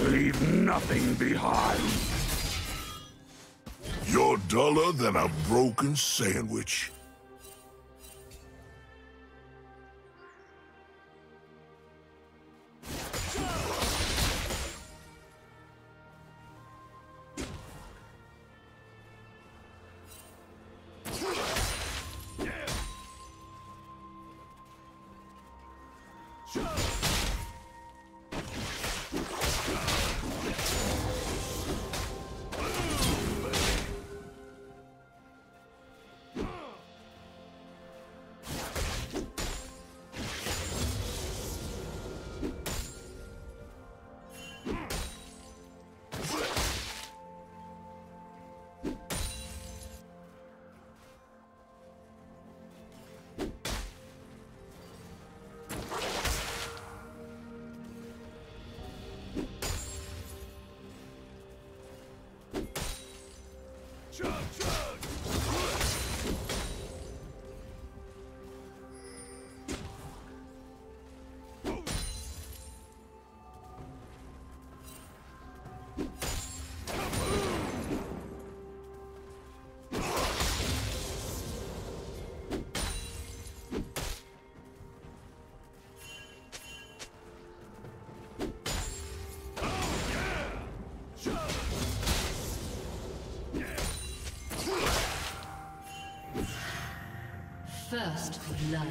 Leave nothing behind. You're duller than a broken sandwich. First blood.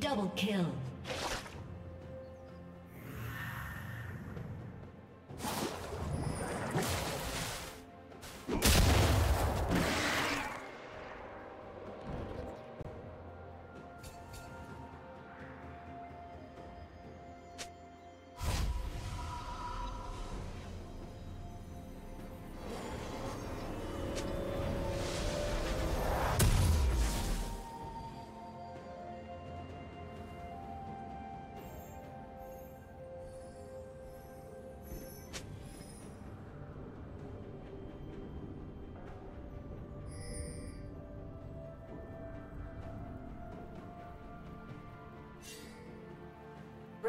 Double kill.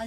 A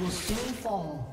Will soon fall.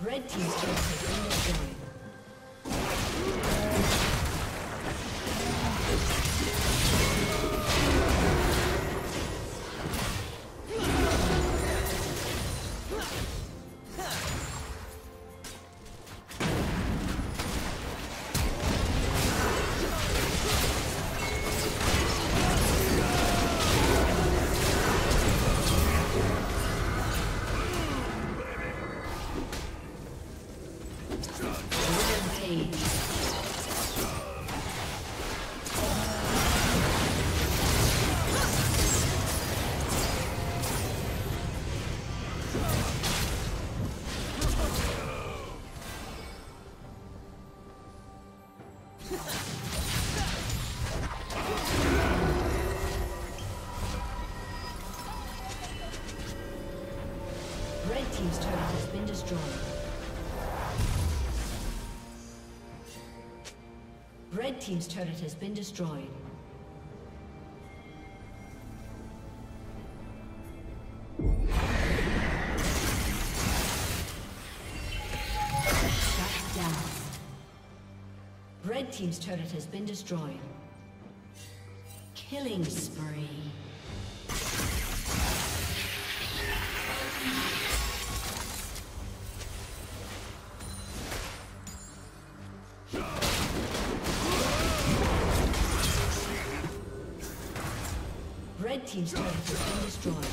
Red team's turret has been destroyed. Team's turret has been destroyed. Red team's turret has been destroyed. Shut down. Red team's turret has been destroyed. Killing spree. Team's turret has been destroyed.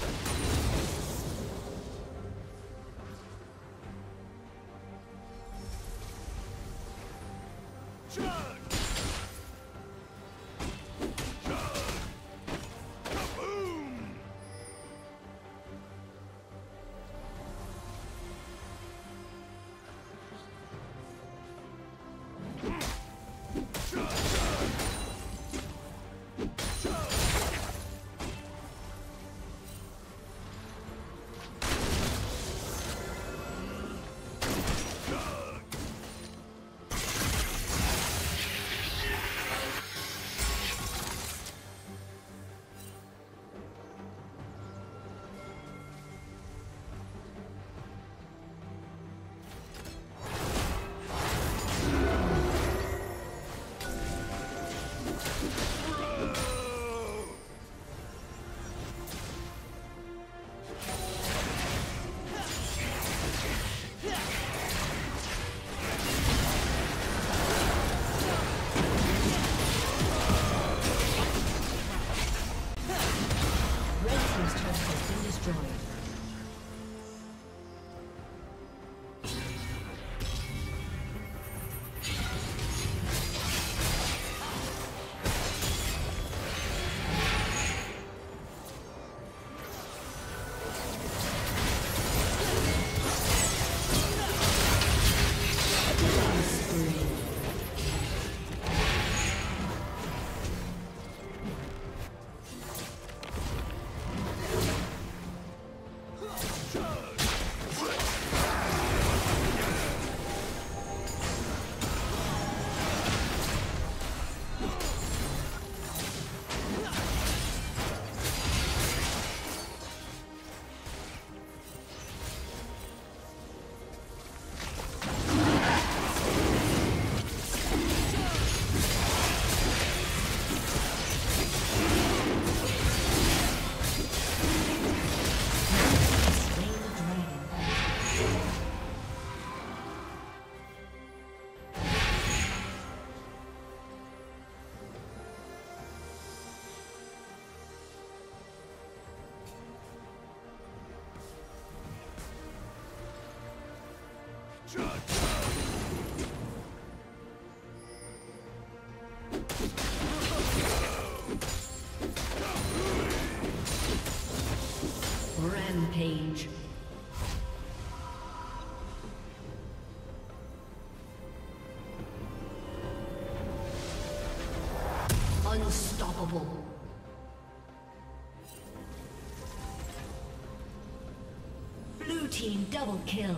Rampage. Unstoppable. Blue team double kill.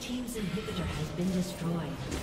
Team's inhibitor has been destroyed.